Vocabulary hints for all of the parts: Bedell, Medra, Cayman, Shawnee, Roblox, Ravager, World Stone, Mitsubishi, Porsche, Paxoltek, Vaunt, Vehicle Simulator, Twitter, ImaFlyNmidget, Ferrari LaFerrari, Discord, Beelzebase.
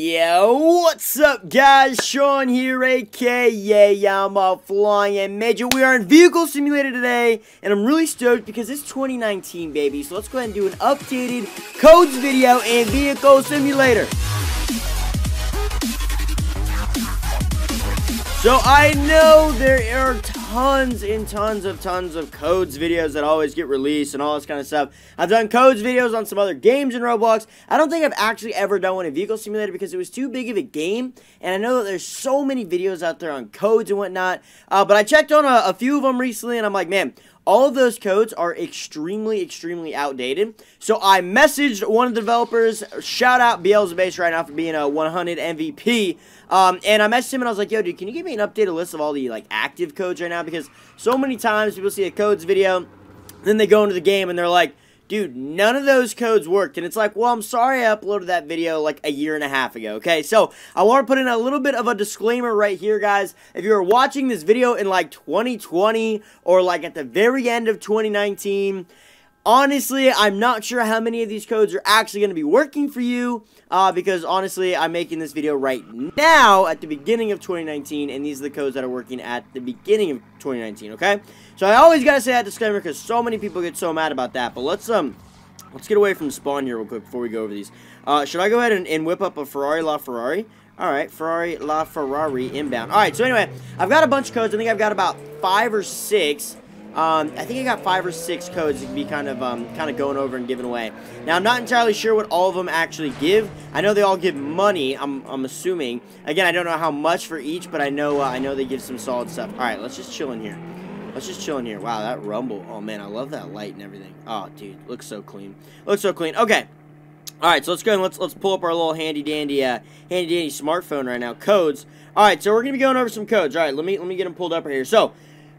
Yeah, what's up guys, Sean here, aka ImaFlyNmidget. We are in Vehicle Simulator today, and I'm really stoked because it's 2019, baby. So let's go ahead and do an updated codes video in Vehicle Simulator. So I know there are tons and tons of codes videos that always get released and all this kind of stuff. I've done codes videos on some other games in Roblox. I don't think I've actually ever done one in Vehicle Simulator because it was too big of a game, and I know that there's so many videos out there on codes and whatnot, but I checked on a few of them recently, and I'm like, man, all of those codes are extremely outdated. So I messaged one of the developers, shout out Beelzebase right now for being a 100 MVP, and I messaged him and I was like, yo dude, can you give me an updated list of all the like active codes right now? Because so many times people see a codes video, then they go into the game and they're like, dude, none of those codes worked. And it's like, well, I'm sorry I uploaded that video like a year and a half ago, okay? So I want to put in a little bit of a disclaimer right here, guys. If you're watching this video in like 2020 or like at the very end of 2019, honestly, I'm not sure how many of these codes are actually going to be working for you, because honestly, I'm making this video right now at the beginning of 2019, and these are the codes that are working at the beginning of 2019, okay? So I always got to say that disclaimer because so many people get so mad about that, but let's get away from spawn here real quick before we go over these. Should I go ahead and whip up a Ferrari LaFerrari? Alright, Ferrari LaFerrari inbound. Alright, so anyway, I've got a bunch of codes. I think I've got about 5 or 6. I think I got 5 or 6 codes that can be kind of going over and giving away. Now, I'm not entirely sure what all of them actually give. I know they all give money, I'm assuming. Again, I don't know how much for each, but I know they give some solid stuff. All right, let's just chill in here. Wow, that rumble. Oh, man, I love that light and everything. Oh, dude, looks so clean. Okay. All right, so let's go and let's pull up our little handy dandy smartphone right now. Codes. All right, so we're going to be going over some codes. All right, let me get them pulled up right here. So,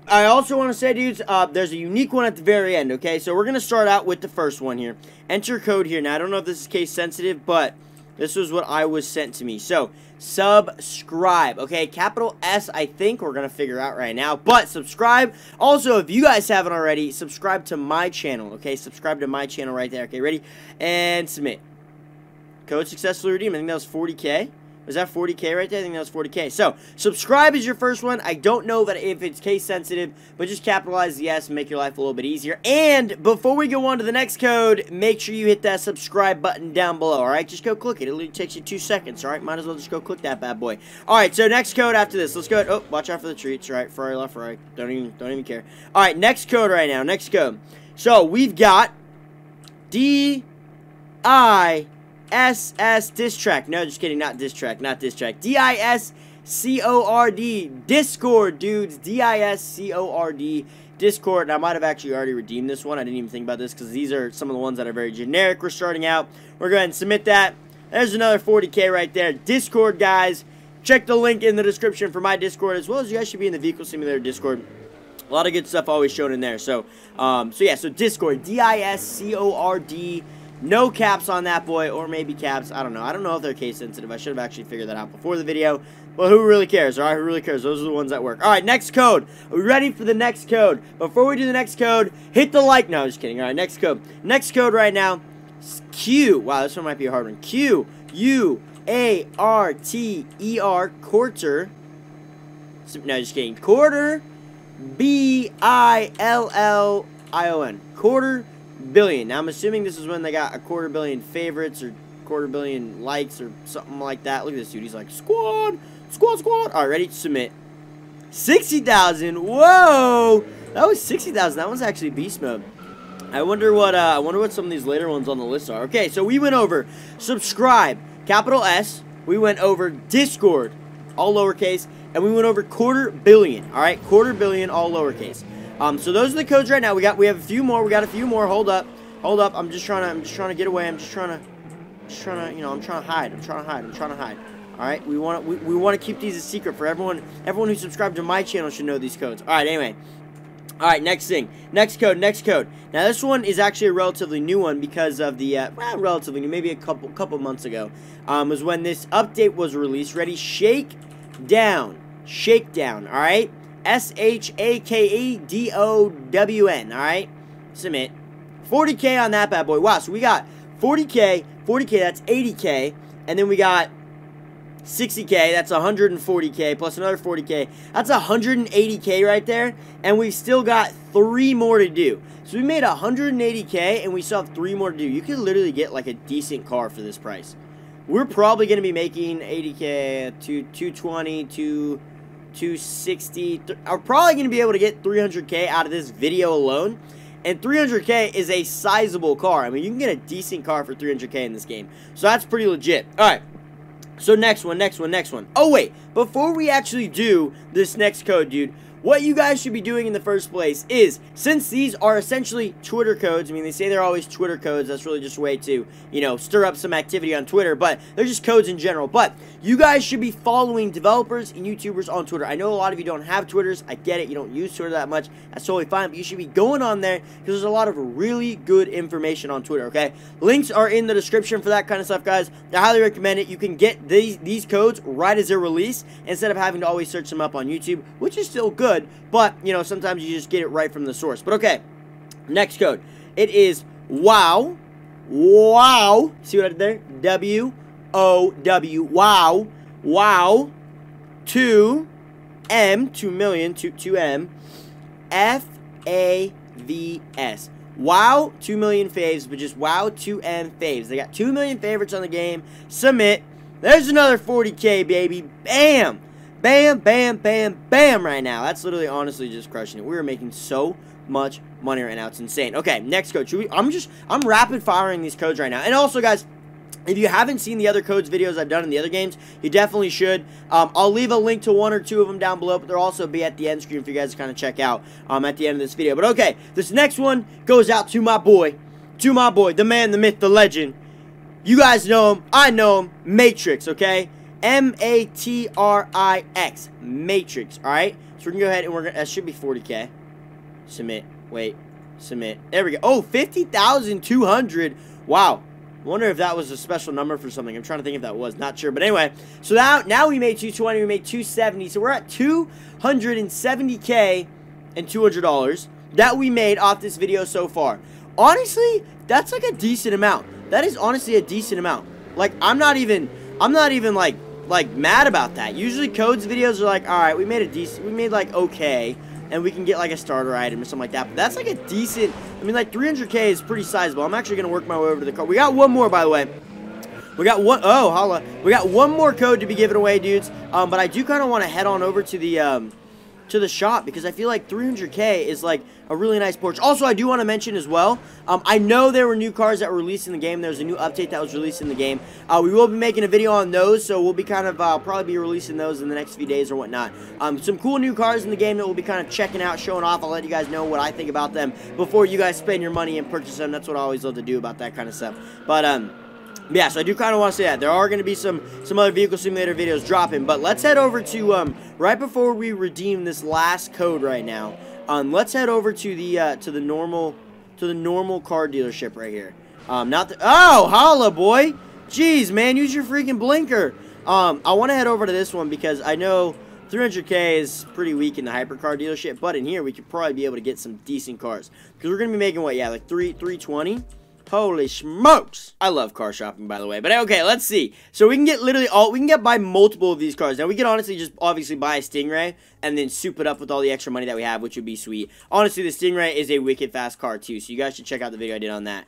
I also want to say, dudes, there's a unique one at the very end, okay? So we're going to start out with the first one here. Enter code here. Now, I don't know if this is case sensitive, but this was what I was sent to me. So, subscribe, okay? Capital S, I think, we're going to figure out right now. But subscribe. Also, if you guys haven't already, subscribe to my channel, okay? Subscribe to my channel right there. Okay, ready? And submit. Code successfully redeemed. I think that was 40K. Was that 40K right there? I think that was 40K. So, subscribe is your first one. I don't know if it's case sensitive, but just capitalize the S and make your life a little bit easier. And before we go on to the next code, make sure you hit that subscribe button down below, all right? Just go click it. It literally takes you 2 seconds, all right? Might as well just go click that bad boy. All right, so next code after this. Let's go ahead. Oh, watch out for the treats, all right? Ferrari LaFerrari. Don't even care. All right, next code right now. Next code. So, we've got D-I-S-S diss track. No, just kidding. Not diss track. Not diss track. D-I-S-C-O-R-D. Discord, dudes. D-I-S-C-O-R-D. Discord. And I might have actually already redeemed this one. I didn't even think about this because these are some of the ones that are very generic. We're starting out. We're going to submit that. There's another 40K right there. Discord, guys. Check the link in the description for my Discord, as well as you guys should be in the Vehicle Simulator Discord. A lot of good stuff always shown in there. So, yeah. So, Discord. D-I-S-C-O-R-D. No caps on that boy, or maybe caps. I don't know. I don't know if they're case sensitive. I should have actually figured that out before the video. But who really cares? All right, who really cares? Those are the ones that work. All right, next code. Are we ready for the next code? Before we do the next code, hit the like. No, just kidding. All right, next code. Next code right now. Q. Wow, this one might be a hard one. Q-U-A-R-T-E-R. Quarter. No, just kidding. Quarter. B-I-L-L-I-O-N. Quarter. Billion. Now, I'm assuming this is when they got a 250,000,000 favorites or 250,000,000 likes or something like that. Look at this dude. He's like, squad. All right, ready to submit. 60,000. Whoa. That was 60,000. That one's actually beast mode. I wonder what some of these later ones on the list are. Okay, so we went over subscribe, capital S. We went over Discord, all lowercase. And we went over 250,000,000. All right, 250,000,000, all lowercase. So those are the codes right now. We have a few more. Hold up. I'm just trying to get away. I'm just trying to, you know, I'm trying to hide. All right. We want to keep these a secret for everyone. Everyone who subscribed to my channel should know these codes. All right. Anyway. All right. Next thing. Next code. Now this one is actually a relatively new one because of the relatively new, maybe a couple months ago, was when this update was released. Ready? Shakedown. All right. S-H-A-K-E-D-O-W-N, alright? Submit. 40K on that bad boy. Wow, so we got 40K, that's 80K, and then we got 60K, that's 140K, plus another 40K. That's 180K right there, and we've still got 3 more to do. So we made 180K, and we still have 3 more to do. You could literally get, like, a decent car for this price. We're probably going to be making 80K to 220 to 260. We're probably going to be able to get 300K out of this video alone. And 300K is a sizable car. I mean, you can get a decent car for 300K in this game. So that's pretty legit. All right. So next one. Oh, wait. Before we actually do this next code, dude, what you guys should be doing in the first place is, since these are essentially Twitter codes, I mean, they say they're always Twitter codes. That's really just a way to, you know, stir up some activity on Twitter, but they're just codes in general. But you guys should be following developers and YouTubers on Twitter. I know a lot of you don't have Twitters. I get it. You don't use Twitter that much. That's totally fine, but you should be going on there because there's a lot of really good information on Twitter, okay? Links are in the description for that kind of stuff, guys. I highly recommend it. You can get these codes right as they're released instead of having to always search them up on YouTube, which is still good. But, you know, sometimes you just get it right from the source. But, okay, next code. It is WOW. WOW. See what I did there? W-O-W. WOW. WOW. 2M. 2 million. 2M. F-A-V-S. WOW. 2 million faves, but just WOW 2M faves. They got 2 million favorites on the game. Submit. There's another 40K, baby. Bam. Bam, bam, bam, bam right now. That's literally honestly just crushing it. We are making so much money right now. It's insane. Okay, next code. I'm rapid firing these codes right now. And also, guys, if you haven't seen the other codes videos I've done in the other games, you definitely should. I'll leave a link to 1 or 2 of them down below, but they'll also be at the end screen for you guys to kind of check out at the end of this video. But okay, this next one goes out to my boy. To my boy, the man, the myth, the legend. You guys know him. I know him. Matrix, okay? M-A-T-R-I-X, Matrix, alright? So we're going to go ahead and we're going to, that should be 40K. Submit, wait, submit, there we go. Oh, 50,200, wow. I wonder if that was a special number for something. I'm trying to think if that was, not sure. But anyway, so now we made 220, we made 270, so we're at 270K and $200 that we made off this video so far. Honestly, that's like a decent amount. That is honestly a decent amount. Like, I'm not even like mad about that. Usually codes videos are like, all right, we made like okay, and we can get like a starter item or something like that. But that's like a decent, I mean, like 300K is pretty sizable. I'm actually gonna work my way over to the car. We got one more, by the way. We got one, oh, holla. We got one more code to be given away, dudes. But I do kind of want to head on over to the shop because I feel like 300K is like a really nice Porsche. Also, I do want to mention as well, I know there were new cars that were released in the game. There was a new update that was released in the game. We will be making a video on those, so we'll be kind of probably be releasing those in the next few days or whatnot. Some cool new cars in the game that we'll be kind of checking out, showing off. I'll let you guys know what I think about them before you guys spend your money and purchase them. That's what I always love to do about that kind of stuff. But yeah, so I do kind of want to say that. There are going to be some other Vehicle Simulator videos dropping, but let's head over to, right before we redeem this last code right now, let's head over to the normal car dealership right here. Not the, oh, holla, boy! Jeez, man, use your freaking blinker! I want to head over to this one because I know 300K is pretty weak in the hypercar dealership, but in here we could probably be able to get some decent cars. Because we're going to be making, what, yeah, like 320? Holy smokes! I love car shopping, by the way. But okay, let's see. So we can get literally all, we can get buy multiple of these cars. Now we can honestly just obviously buy a Stingray and then soup it up with all the extra money that we have, which would be sweet. Honestly, the Stingray is a wicked fast car too, so you guys should check out the video I did on that.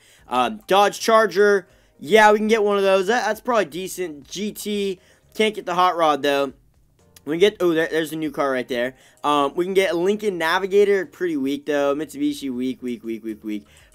Dodge Charger, yeah, we can get one of those. That's probably decent. GT, can't get the hot rod though. We can get, oh, there's a new car right there. We can get a Lincoln Navigator, pretty weak though. Mitsubishi, weak.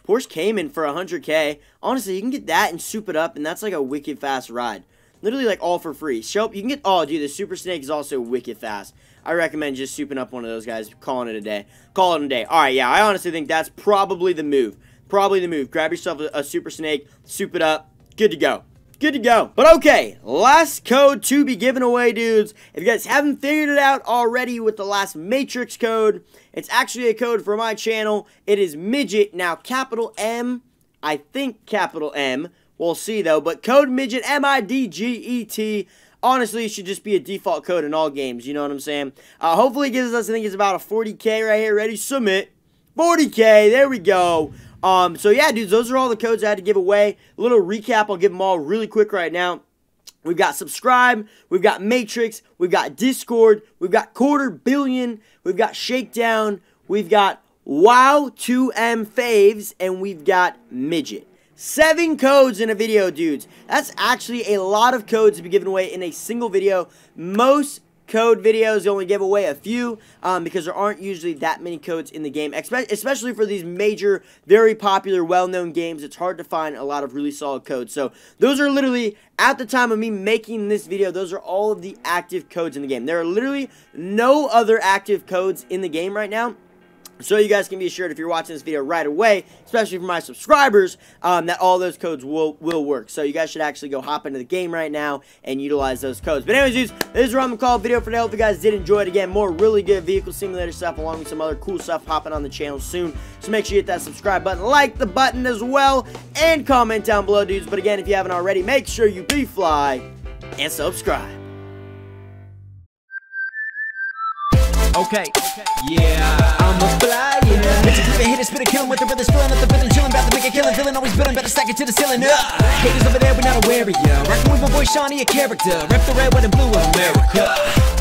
Porsche Cayman for 100K. Honestly, you can get that and soup it up, and that's like a wicked fast ride. Literally, like, all for free. Show, you can get, oh, dude, the Super Snake is also wicked fast. I recommend just souping up one of those guys, calling it a day. Calling it a day. All right, yeah, I honestly think that's probably the move. Probably the move. Grab yourself a Super Snake, soup it up, good to go. Good to go. But okay, last code to be given away, dudes. If you guys haven't figured it out already with the last Matrix code, it's actually a code for my channel. It is Midget, now capital M, I think capital M. We'll see though, but code Midget, M-I-D-G-E-T. Honestly, it should just be a default code in all games, you know what I'm saying? Hopefully it gives us, I think it's about a 40K right here. Ready, submit. 40K, there we go. So yeah, dudes, those are all the codes I had to give away. A little recap, I'll give them all really quick right now. We've got Subscribe, we've got Matrix, we've got Discord, we've got $250 million, we've got Shakedown, we've got Wow 2M Faves, and we've got Midget. 7 codes in a video, dudes. That's actually a lot of codes to be given away in a single video. Most code videos only give away a few because there aren't usually that many codes in the game, especially for these major, very popular, well-known games. It's hard to find a lot of really solid codes. So those are literally, at the time of me making this video, those are all of the active codes in the game. There are literally no other active codes in the game right now. So you guys can be assured, if you're watching this video right away, especially for my subscribers, that all those codes will work. So you guys should actually go hop into the game right now and utilize those codes. But anyways, dudes, this is where I'm going to call the video for today. Hope you guys did enjoy it. Again, more really good Vehicle Simulator stuff along with some other cool stuff hopping on the channel soon. So make sure you hit that subscribe button, like the button as well, and comment down below, dudes. But again, if you haven't already, make sure you be fly and subscribe. Okay, yeah, I'm a flyer. Bitches keep it hitting, spit it, killing with the brothers, filling up the building, chilling, about to make it killing, feeling always building, better stack it to the ceiling. Haters over there, we're not aware of ya. Rockin' with my boy Shawnee, a character, rep the red, white, and blue of America.